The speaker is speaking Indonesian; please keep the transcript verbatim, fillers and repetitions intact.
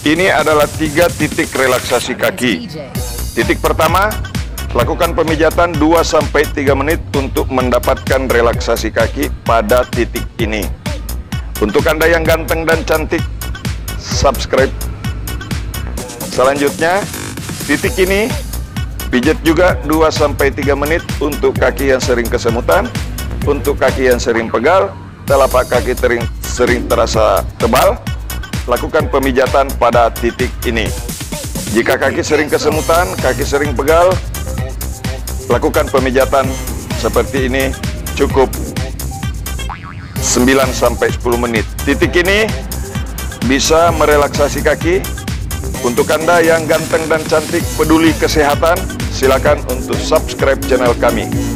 Ini adalah tiga titik relaksasi kaki. Titik pertama, lakukan pemijatan dua sampai tiga menit untuk mendapatkan relaksasi kaki pada titik ini. Untuk Anda yang ganteng dan cantik, subscribe. Selanjutnya, titik ini pijat juga dua sampai tiga menit untuk kaki yang sering kesemutan, untuk kaki yang sering pegal, telapak kaki tering, sering terasa tebal. Lakukan pemijatan pada titik ini. Jika kaki sering kesemutan, kaki sering pegal, lakukan pemijatan seperti ini cukup sembilan sampai sepuluh menit. Titik ini bisa merelaksasi kaki. Untuk Anda yang ganteng dan cantik peduli kesehatan, silakan untuk subscribe channel kami.